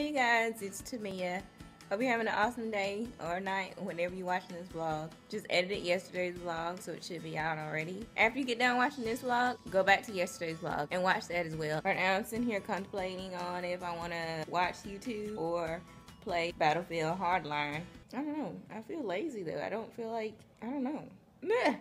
Hey guys, it's Tamia. Hope you're having an awesome day or night whenever you're watching this vlog. Just edited yesterday's vlog, so it should be out already. After you get done watching this vlog, go back to yesterday's vlog and watch that as well. Right now I'm sitting here contemplating on if I want to watch YouTube or play Battlefield Hardline. I don't know. I feel lazy though. I don't feel like, I don't know. Meh.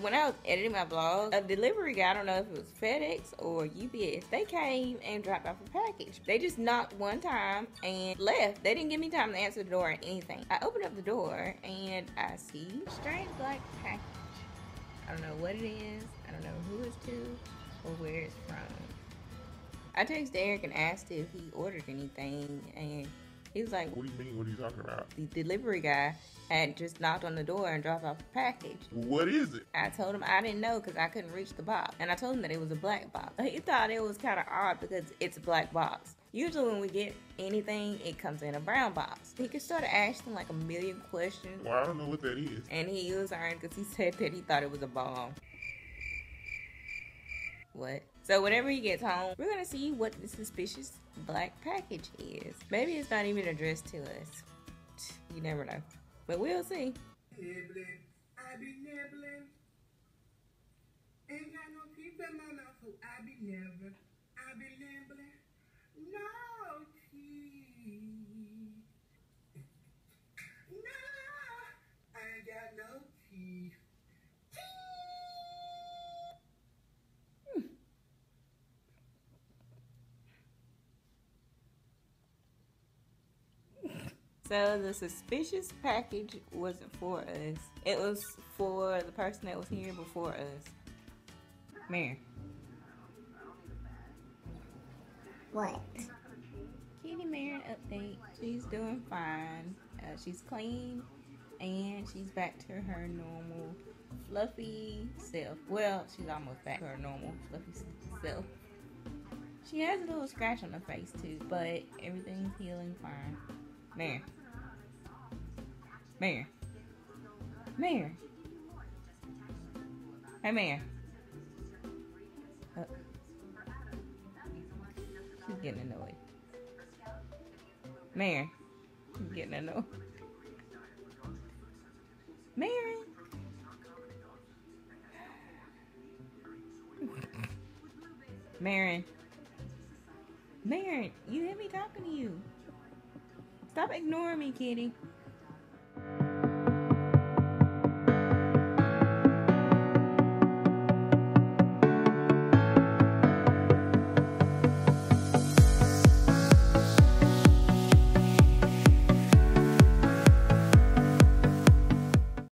When I was editing my vlog, a delivery guy, I don't know if it was FedEx or UPS, they came and dropped off a package. They just knocked one time and left. They didn't give me time to answer the door or anything. I opened up the door and I see a strange black package. I don't know what it is, I don't know who it's to or where it's from. I texted Derrick and asked if he ordered anything and he was like, "What do you mean? What are you talking about?" The delivery guy had just knocked on the door and dropped off a package. "What is it?" I told him I didn't know because I couldn't reach the box. And I told him that it was a black box. He thought it was kind of odd because it's a black box. Usually when we get anything, it comes in a brown box. He could start asking like a million questions. "Well, I don't know what that is." And he was iron because he said that he thought it was a bomb. What? So whenever he gets home, we're going to see what the suspicious black package is. Maybe it's not even addressed to us. You never know. But we'll see. "Nibbling, I be nibbling. Ain't got no teeth in my mouth, so I be nibbling. I be nibbling. No teeth. No, I ain't got no teeth. Teeth." So the suspicious package wasn't for us. It was for the person that was here before us. Merryn. What? Kitty Merryn update. She's doing fine. She's clean and she's back to her normal fluffy self. Well, she's almost back to her normal fluffy self. She has a little scratch on her face too, but everything's healing fine. Merryn. Merryn. Merryn. Hey, Merryn. She's getting annoyed. Merryn. She's getting annoyed. Merryn. Merryn. Merryn, you hear me talking to you. Stop ignoring me, kitty.